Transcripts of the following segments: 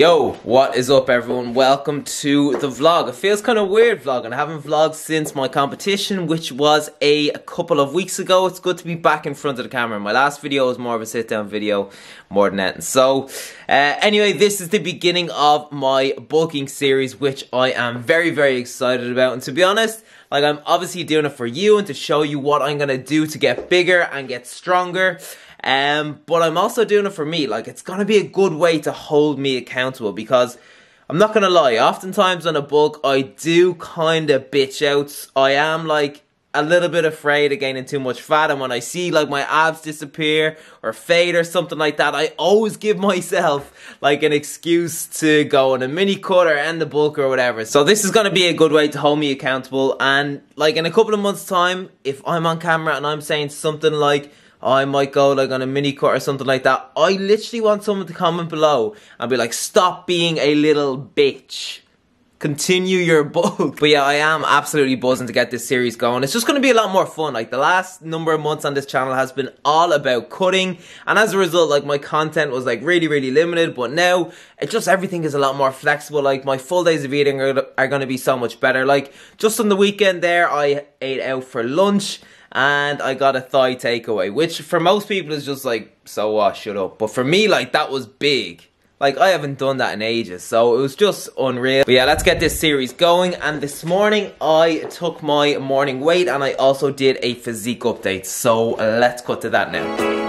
Yo, what is up everyone? Welcome to the vlog. It feels kind of weird vlogging. I haven't vlogged since my competition, which was a couple of weeks ago. It's good to be back in front of the camera. My last video was more of a sit down video, more than that. And so, anyway, this is the beginning of my bulking series, which I am very, very excited about. And to be honest, like, I'm obviously doing it for you and to show you what I'm gonna do to get bigger and get stronger. But I'm also doing it for me. Like, it's gonna be a good way to hold me accountable, because I'm not gonna lie, oftentimes on a bulk I do kind of bitch out. I am like a little bit afraid of gaining too much fat, and when I see like my abs disappear or fade or something like that, I always give myself like an excuse to go on a mini cut or end the bulk or whatever. So this is going to be a good way to hold me accountable, and like in a couple of months time, if I'm on camera and I'm saying something like I might go like on a mini cut or something like that, I literally want someone to comment below and be like, stop being a little bitch. Continue your bulk. But yeah, I am absolutely buzzing to get this series going. It's just going to be a lot more fun. Like, the last number of months on this channel has been all about cutting, and as a result, like, my content was like really limited, but now it just, everything is a lot more flexible. Like, my full days of eating are going to be so much better. Like, just on the weekend there, I ate out for lunch and I got a Thai takeaway, which for most people is just like, so what, shut up. But for me, like, that was big. Like, I haven't done that in ages, so it was just unreal. But yeah, let's get this series going. And this morning, I took my morning weight, and I also did a physique update. So let's cut to that now.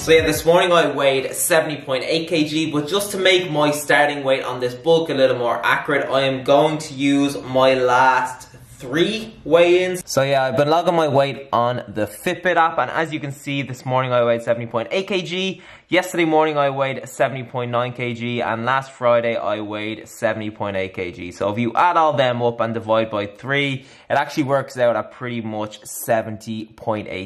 So yeah, this morning I weighed 70.8 kg, but just to make my starting weight on this bulk a little more accurate, I am going to use my last three weigh-ins. So yeah, I've been logging my weight on the Fitbit app, and as you can see, this morning I weighed 70.8 kg, yesterday morning I weighed 70.9 kg, and last Friday I weighed 70.8 kg. So if you add all them up and divide by 3, it actually works out at pretty much 70.8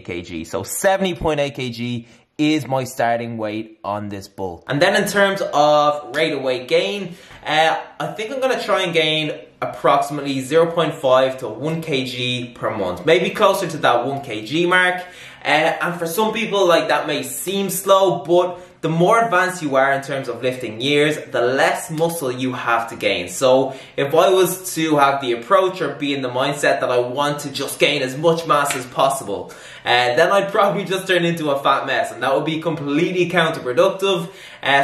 kg. So 70.8 kg is my starting weight on this bulk. And then in terms of rate of weight gain, I think I'm going to try and gain approximately 0.5 to 1 kg per month, maybe closer to that 1 kg mark. And for some people, like, that may seem slow, but the more advanced you are in terms of lifting years, the less muscle you have to gain. So if I was to have the approach or be in the mindset that I want to just gain as much mass as possible, then I'd probably just turn into a fat mess, and that would be completely counterproductive.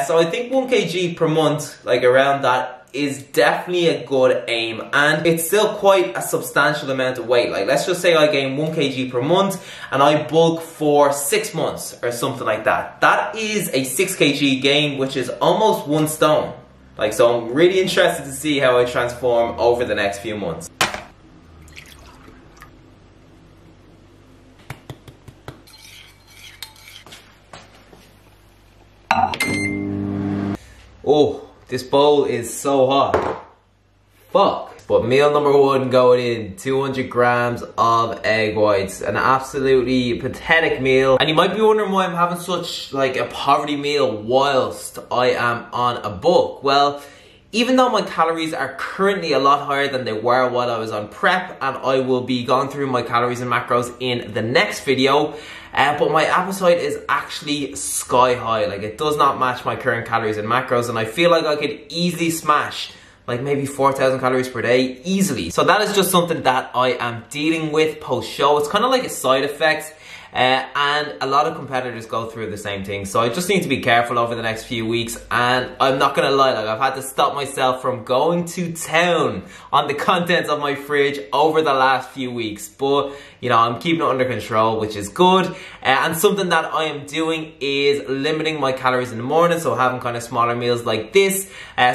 So I think 1 kg per month, like around that, is definitely a good aim, and it's still quite a substantial amount of weight. Like, let's just say I gain 1 kg per month and I bulk for 6 months or something like that. That is a 6 kg gain, which is almost 1 stone. Like, so I'm really interested to see how I transform over the next few months. Oh, this bowl is so hot. Fuck. But meal number one going in, 200 grams of egg whites. An absolutely pathetic meal. And you might be wondering why I'm having such like a poverty meal whilst I am on a bulk. Well, even though my calories are currently a lot higher than they were while I was on prep, and I will be going through my calories and macros in the next video, but my appetite is actually sky high. Like, it does not match my current calories and macros, and I feel like I could easily smash like maybe 4,000 calories per day easily. So that is just something that I am dealing with post show. It's kind of like a side effect. and a lot of competitors go through the same thing. So I just need to be careful over the next few weeks, and I'm not gonna lie, like, I've had to stop myself from going to town on the contents of my fridge over the last few weeks, but you know, I'm keeping it under control, which is good. And something that I am doing is limiting my calories in the morning, so having kind of smaller meals like this,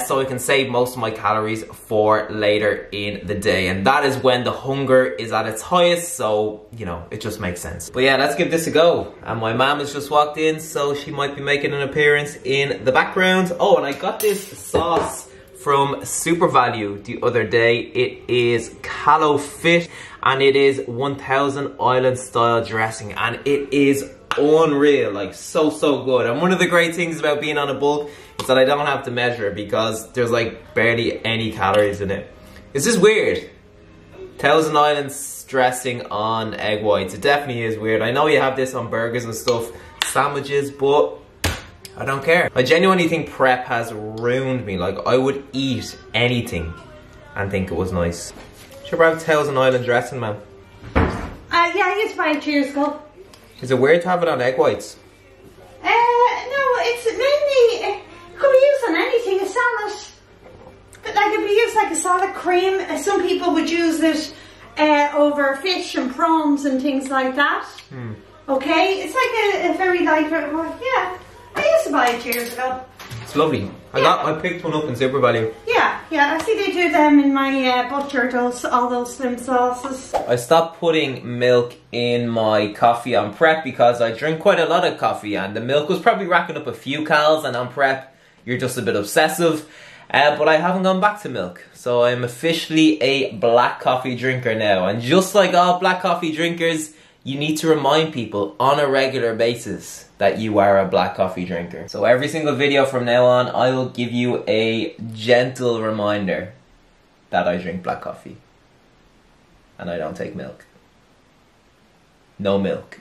so I can save most of my calories for later in the day, and that is when the hunger is at its highest, so you know, it just makes sense. But yeah, let's give this a go. And my mom has just walked in, so she might be making an appearance in the background. Oh, and I got this sauce from SuperValu the other day. It is Calo Fit, and it is 1000 Island style dressing, and it is unreal, like so good. And one of the great things about being on a bulk is that I don't have to measure it, because there's like barely any calories in it. It's just weird. 1000 Island dressing on egg whites, it definitely is weird. I know you have this on burgers and stuff, sandwiches, but I don't care. I genuinely think prep has ruined me. Like, I would eat anything and think it was nice. Should we have 1000 Island dressing, ma'am? Yeah, it's fine. Cheers, go. Is it weird to have it on egg whites? No, it's mainly, it could be used on anything, a salad. But like, it'd be used like a salad cream. Some people would use it over fish and prawns and things like that. Mm. Okay, it's like a very light, yeah. I used to buy it years ago. It's lovely. I picked one up in SuperValu. Yeah, I see they do them in my butcher, all those slim sauces. I stopped putting milk in my coffee on prep because I drink quite a lot of coffee, and the milk was probably racking up a few calories, and on prep you're just a bit obsessive. But I haven't gone back to milk, so I'm officially a black coffee drinker now. And just like all black coffee drinkers, you need to remind people on a regular basis that you are a black coffee drinker. So every single video from now on, I will give you a gentle reminder that I drink black coffee. And I don't take milk. No milk.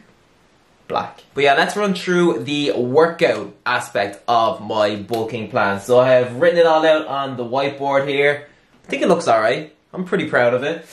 Black. But yeah, let's run through the workout aspect of my bulking plan. So I have written it all out on the whiteboard here. I think it looks alright. I'm pretty proud of it.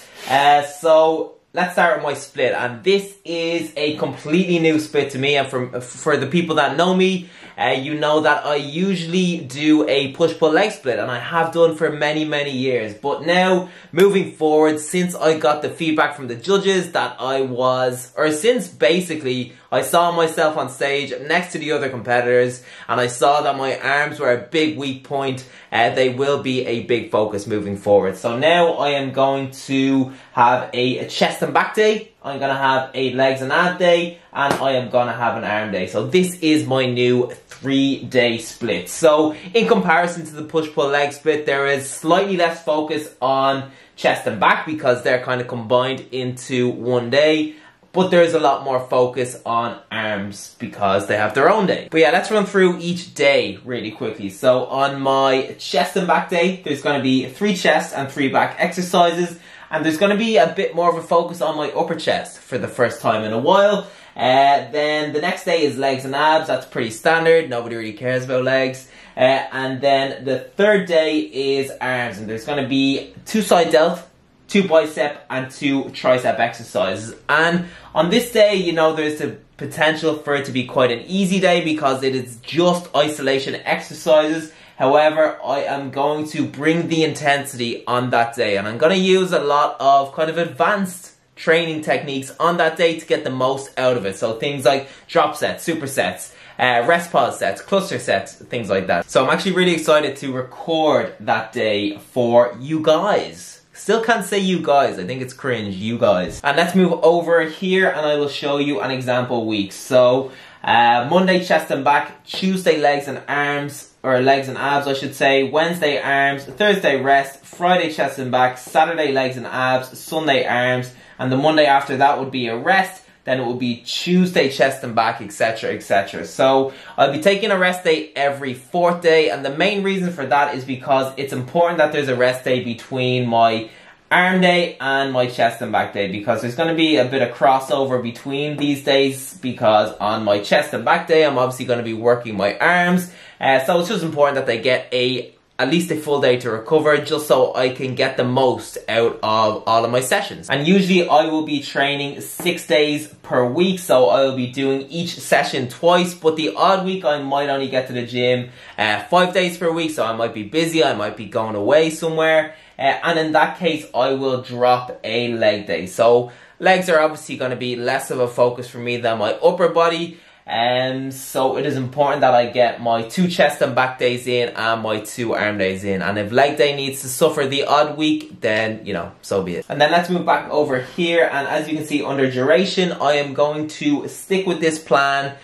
So let's start with my split, and this is a completely new split to me, and for the people that know me, you know that I usually do a push-pull leg split, and I have done for many years. But now, moving forward, since I got the feedback from the judges that I was, or since basically I saw myself on stage next to the other competitors, and I saw that my arms were a big weak point, they will be a big focus moving forward. So now I am going to have a chest and back day, I'm gonna have a legs and ab day, and I am gonna have an arm day. So this is my new 3-day split. So in comparison to the push-pull leg split, there is slightly less focus on chest and back because they're kind of combined into one day, but there is a lot more focus on arms because they have their own day. But yeah, let's run through each day really quickly. So on my chest and back day, there's gonna be 3 chest and 3 back exercises, and there's going to be a bit more of a focus on my upper chest for the first time in a while. Then the next day is legs and abs. That's pretty standard. Nobody really cares about legs. And then the third day is arms. And there's going to be 2 side delts, 2 bicep and 2 tricep exercises. And on this day, you know, there's the potential for it to be quite an easy day because it is just isolation exercises. However, I am going to bring the intensity on that day, and I'm going to use a lot of kind of advanced training techniques on that day to get the most out of it. So things like drop sets, supersets, rest pause sets, cluster sets, things like that. So I'm actually really excited to record that day for you guys. Still can't say you guys, I think it's cringe, you guys. And let's move over here and I will show you an example week. So Monday chest and back, Tuesday legs and arms, or legs and abs I should say, Wednesday arms, Thursday rest, Friday chest and back, Saturday legs and abs, Sunday arms, and the Monday after that would be a rest. Then it will be Tuesday chest and back, etc, etc. So I'll be taking a rest day every 4th day, and the main reason for that is because it's important that there's a rest day between my arm day and my chest and back day, because there's going to be a bit of crossover between these days, because on my chest and back day I'm obviously going to be working my arms, so it's just important that they get a at least a full day to recover, just so I can get the most out of all of my sessions. And usually I will be training 6 days per week, so I will be doing each session twice, but the odd week I might only get to the gym 5 days per week, so I might be busy, I might be going away somewhere, and in that case I will drop a leg day. So legs are obviously going to be less of a focus for me than my upper body, so it is important that I get my 2 chest and back days in and my 2 arm days in. And if leg day needs to suffer the odd week, then, you know, so be it. And then let's move back over here, and as you can see under duration, I am going to stick with this plan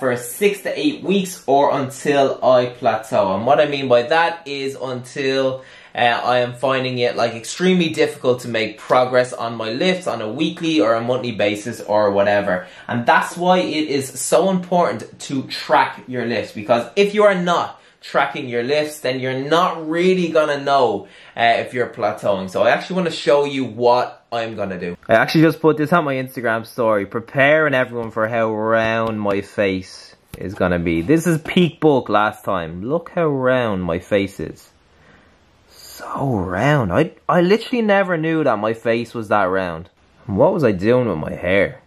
for 6 to 8 weeks or until I plateau. And what I mean by that is until I am finding it like extremely difficult to make progress on my lifts on a weekly or a monthly basis or whatever. And that's why it is so important to track your lifts, because if you are not tracking your lifts, then you're not really gonna know if you're plateauing. So I actually want to show you what I'm gonna do. I actually just put this on my Instagram story, preparing everyone for how round my face is gonna be. This is peak bulk last time. Look how round my face is. So round. I literally never knew that my face was that round. And what was I doing with my hair?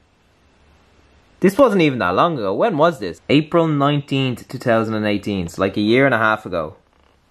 This wasn't even that long ago. When was this? April 19th, 2018. It's like a year and a half ago.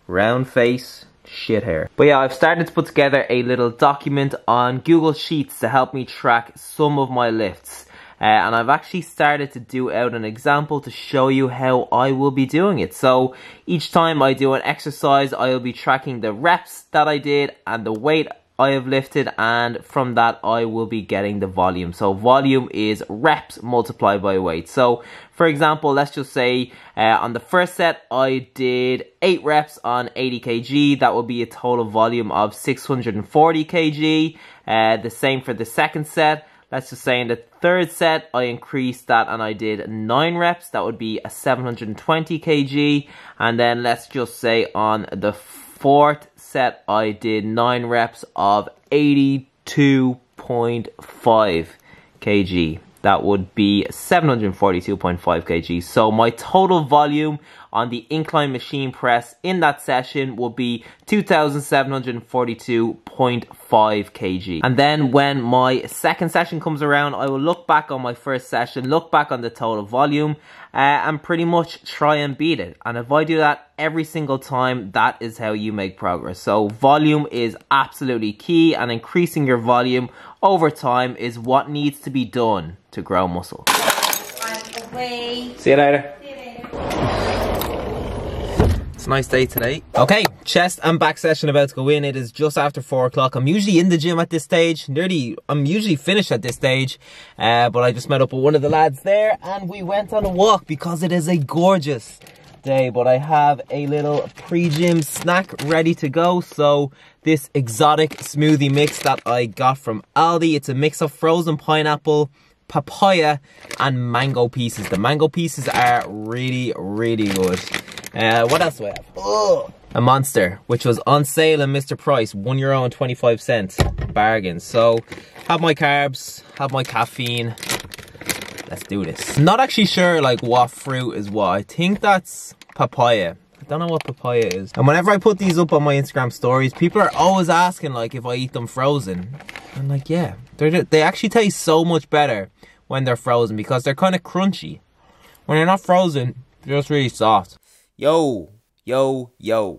Round face, shit hair. But yeah, I've started to put together a little document on Google Sheets to help me track some of my lifts. And I've actually started to do out an example to show you how I will be doing it. So each time I do an exercise, I will be tracking the reps that I did and the weight I have lifted, and from that I will be getting the volume. So volume is reps multiplied by weight. So for example, let's just say on the first set I did 8 reps on 80 kg. That will be a total volume of 640 kg. The same for the second set. Let's just say in the third set, I increased that and I did 9 reps. That would be a 720 kg. And then let's just say on the fourth set, I did 9 reps of 82.5 kg. That would be 742.5 kg. So my total volume on the incline machine press in that session will be 2,742.5 kg. And then when my second session comes around, I will look back on my first session, look back on the total volume, and pretty much try and beat it. And if I do that every single time, that is how you make progress. So volume is absolutely key, and increasing your volume over time is what needs to be done to grow muscle. See you later. It's a nice day today. Okay, chest and back session about to go in. It is just after 4 o'clock. I'm usually in the gym at this stage. I'm usually finished at this stage, but I just met up with one of the lads there and we went on a walk because it is a gorgeous day. But I have a little pre-gym snack ready to go. So this exotic smoothie mix that I got from Aldi. It's a mix of frozen pineapple, papaya and mango pieces. The mango pieces are really, really good. What else do I have? Oh, a Monster, which was on sale at Mr. Price, €1.25, bargain. So, have my carbs, have my caffeine. Let's do this. Not actually sure like what fruit is what. I think that's papaya. I don't know what papaya is. And whenever I put these up on my Instagram stories, people are always asking like if I eat them frozen. I'm like, yeah, they actually taste so much better when they're frozen because they're kind of crunchy. When they're not frozen, they're just really soft. Yo,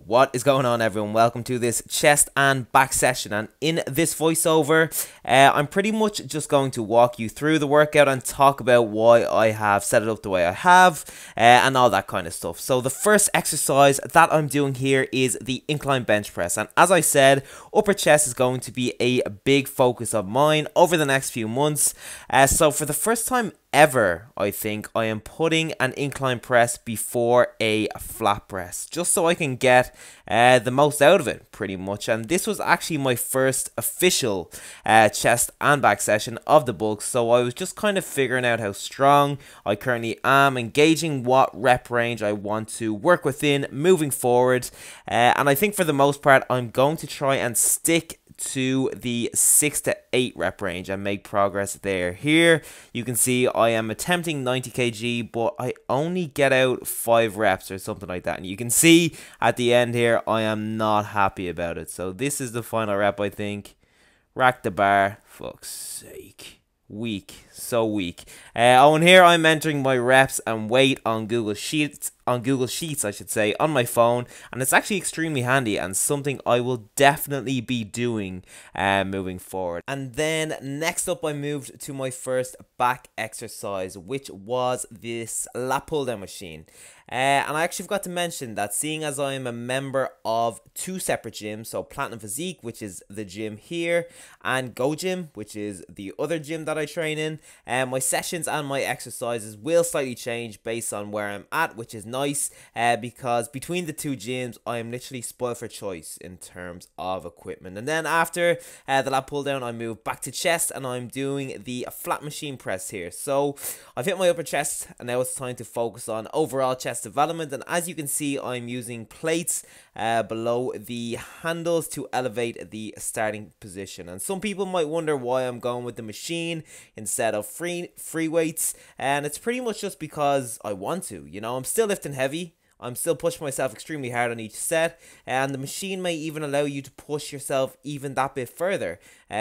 what is going on everyone? Welcome to this chest and back session, and in this voiceover I'm pretty much just going to walk you through the workout and talk about why I have set it up the way I have and all that kind of stuff. So the first exercise that I'm doing here is the incline bench press, and as I said, upper chest is going to be a big focus of mine over the next few months, so for the first time ever, I think I am putting an incline press before a flat press just so I can get the most out of it pretty much. And this was actually my first official chest and back session of the bulk, so I was just kind of figuring out how strong I currently am, engaging what rep range I want to work within moving forward, and I think for the most part I'm going to try and stick to the 6 to 8 rep range and make progress there. Here you can see I am attempting 90 kg, but I only get out 5 reps or something like that, and you can see at the end here I am not happy about it. So this is the final rep, I think. Rack the bar, fuck's sake. Weak, so weak. Oh, and here I'm entering my reps and weight on Google Sheets, I should say, on my phone, and it's actually extremely handy and something I will definitely be doing moving forward. And then next up I moved to my first back exercise, which was this lat pull down machine. And I actually forgot to mention that seeing as I am a member of 2 separate gyms, so Platinum Physique, which is the gym here, and Go Gym, which is the other gym that I train in, my sessions and my exercises will slightly change based on where I'm at, which is nice because between the 2 gyms I am literally spoiled for choice in terms of equipment. And then after the lat pull down I move back to chest, and I'm doing the flat machine press here. So I've hit my upper chest and now it's time to focus on overall chest development, and as you can see I'm using plates below the handles to elevate the starting position. And some people might wonder why I'm going with the machine instead of free weights, and it's pretty much just because I want to. You know, I'm still lifting heavy, I'm still pushing myself extremely hard on each set, and the machine may even allow you to push yourself even that bit further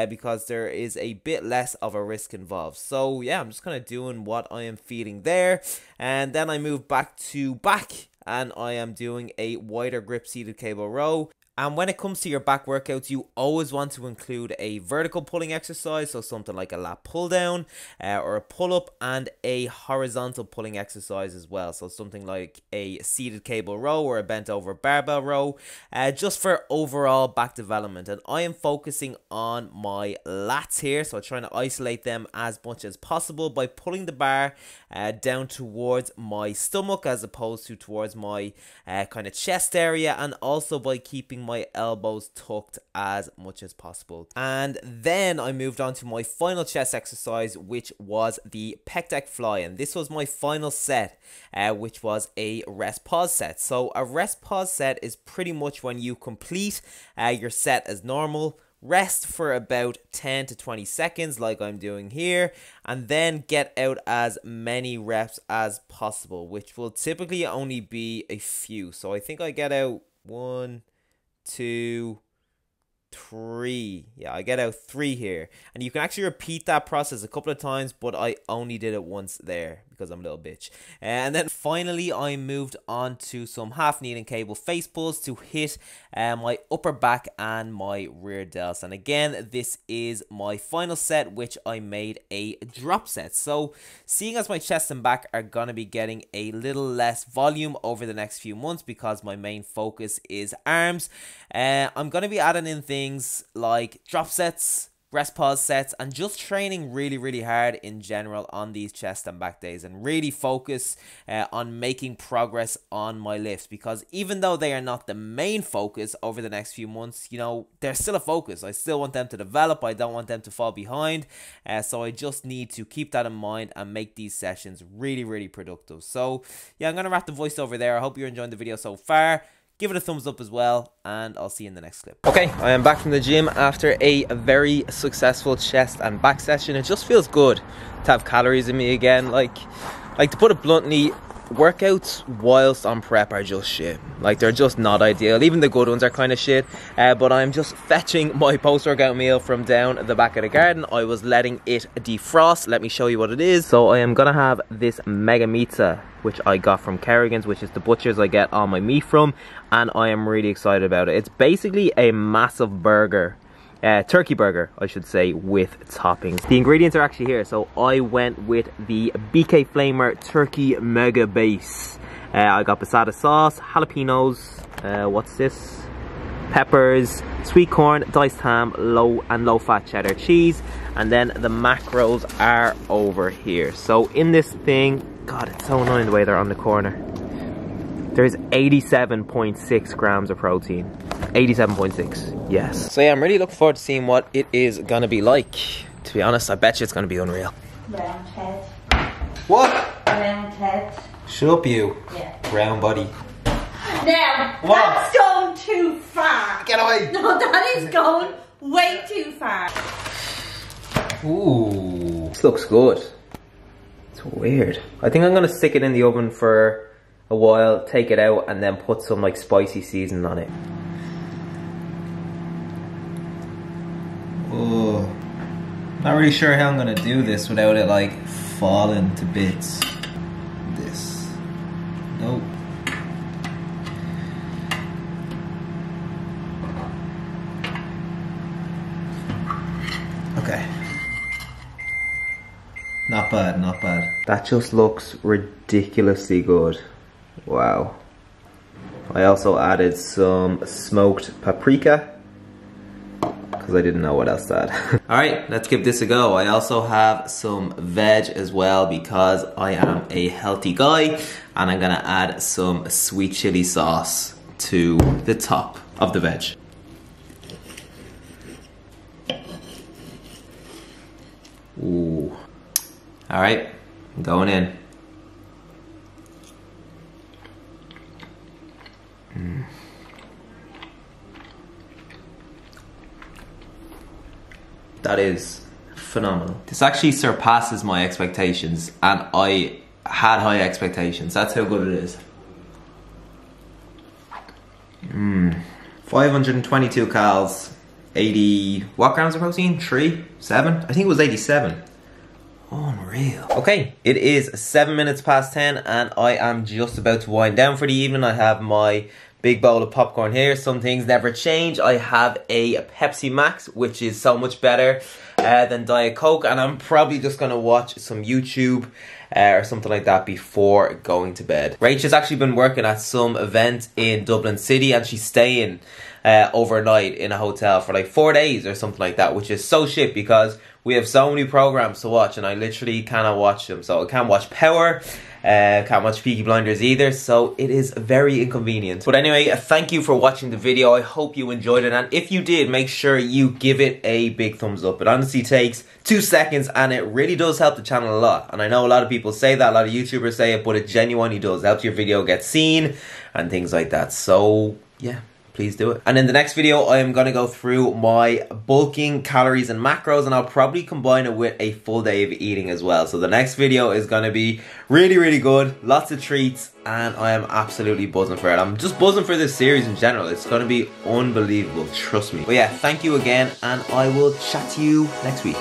because there is a bit less of a risk involved. So yeah, I'm just kind of doing what I am feeling there, and then I move back to back and I am doing a wider grip seated cable row. And when it comes to your back workouts, you always want to include a vertical pulling exercise, so something like a lat pull down or a pull up, and a horizontal pulling exercise as well, so something like a seated cable row or a bent over barbell row, just for overall back development. And I am focusing on my lats here, so I'm trying to isolate them as much as possible by pulling the bar down towards my stomach as opposed to towards my kind of chest area, and also by keeping my elbows tucked as much as possible. And then I moved on to my final chest exercise, which was the pec deck fly, and this was my final set, which was a rest pause set. So a rest pause set is pretty much when you complete your set as normal, rest for about 10 to 20 seconds like I'm doing here, and then get out as many reps as possible, which will typically only be a few. So I think I get out 1, 2, 3. Yeah, I get out 3 here, and you can actually repeat that process a couple of times, but I only did it once there because I'm a little bitch. And then finally I moved on to some half kneeling cable face pulls to hit my upper back and my rear delts. And again, this is my final set, which I made a drop set. So seeing as my chest and back are gonna be getting a little less volume over the next few months because my main focus is arms, I'm gonna be adding in things like drop sets, rest pause sets, and just training really, really hard in general on these chest and back days, and really focus on making progress on my lifts, because even though they are not the main focus over the next few months, you know, they're still a focus. I still want them to develop. I don't want them to fall behind. So I just need to keep that in mind and make these sessions really, really productive. So yeah, I'm going to wrap the voiceover there. I hope you're enjoying the video so far. Give it a thumbs up as well, and I'll see you in the next clip. Okay, I am back from the gym after a very successful chest and back session. It just feels good to have calories in me again. Like to put it bluntly, workouts whilst on prep are just shit. Like, they're just not ideal. Even the good ones are kind of shit. But I'm just fetching my post-workout meal from down the back of the garden. I was letting it defrost. Let me show you what it is. So I am gonna have this mega pizza, which I got from Kerrigan's, which is the butchers I get all my meat from, and I am really excited about it. It's basically a massive burger, turkey burger I should say, with toppings. The ingredients are actually here, so I went with the BK Flamer turkey mega base. I got Posada sauce, jalapenos, what's this? Peppers, sweet corn, diced ham, low fat cheddar cheese, and then the macros are over here. So in this thing, God, it's so annoying the way they're on the corner. There's 87.6 grams of protein. 87.6, yes. So yeah, I'm really looking forward to seeing what it is gonna be like. To be honest, I bet you it's gonna be unreal. Round head. What? Round head. Shut up, you. Yeah. Round body. Now, what? That's going too far. Get away. No, that is going way too far. Ooh, this looks good. It's weird. I think I'm gonna stick it in the oven for a while, take it out, and then put some like spicy seasoning on it. Oh, not really sure how I'm gonna do this without it like falling to bits. This, nope. Okay. Not bad, not bad. That just looks ridiculously good. Wow. I also added some smoked paprika, because I didn't know what else to add. Alright, let's give this a go. I also have some veg as well, because I am a healthy guy, and I'm gonna add some sweet chili sauce to the top of the veg. Ooh. All right, I'm going in. Mm. That is phenomenal. This actually surpasses my expectations, and I had high expectations. That's how good it is. 522 calories, 80, what grams of protein? 3, 7? I think it was 87. Unreal. Okay, it is 7 minutes past 10 and I am just about to wind down for the evening. I have my big bowl of popcorn here. Some things never change. I have a Pepsi Max, which is so much better than Diet Coke, and I'm probably just gonna watch some YouTube or something like that before going to bed. Rach has actually been working at some event in Dublin City, and she's staying overnight in a hotel for like 4 days or something like that, which is so shit because we have so many programs to watch and I literally cannot watch them. So I can't watch Power, can't watch Peaky Blinders either, so it is very inconvenient. But anyway, thank you for watching the video. I hope you enjoyed it, and if you did, make sure you give it a big thumbs up. It honestly takes 2 seconds and it really does help the channel a lot. And I know a lot of people say that, a lot of YouTubers say it, but it genuinely does. It helps your video get seen and things like that. So yeah, please do it. And in the next video, I am going to go through my bulking calories and macros, and I'll probably combine it with a full day of eating as well. So the next video is going to be really, really good. Lots of treats, and I am absolutely buzzing for it. I'm just buzzing for this series in general. It's going to be unbelievable. Trust me. But yeah, thank you again, and I will chat to you next week.